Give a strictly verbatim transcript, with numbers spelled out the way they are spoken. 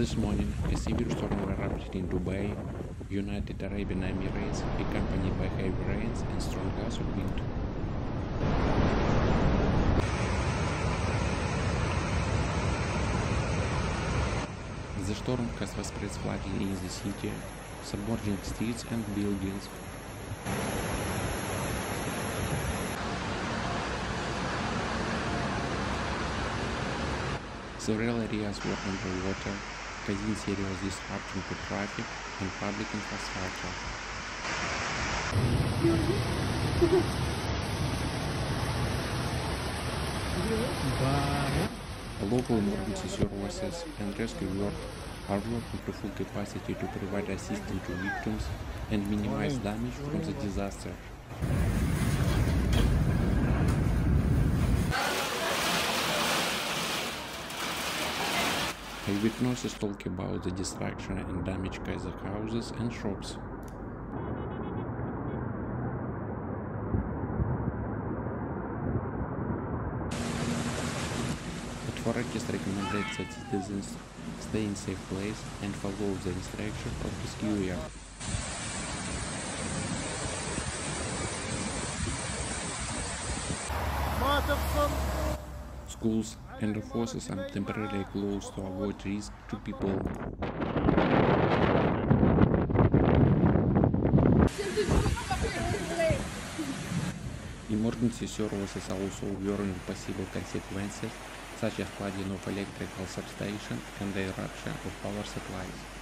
This morning, a severe storm erupted in Dubai, United Arab Emirates, accompanied by heavy rains and strong gusts of wind. The storm has widespread flooding in the city, submerging streets and buildings. Several areas were underwater, causing serious disruption to traffic and public infrastructure. Local emergency services and rescue work are working to full capacity to provide assistance to victims and minimize damage from the disaster. Eyewitnesses talk about the destruction and damage caused to houses and shops. Authorities recommended that citizens stay in safe place and follow the instructions of rescuer. Schools and the forces are temporarily closed to avoid risk to people. Emergency services also warn of possible consequences, such as flooding of electrical substations and the eruption of power supplies.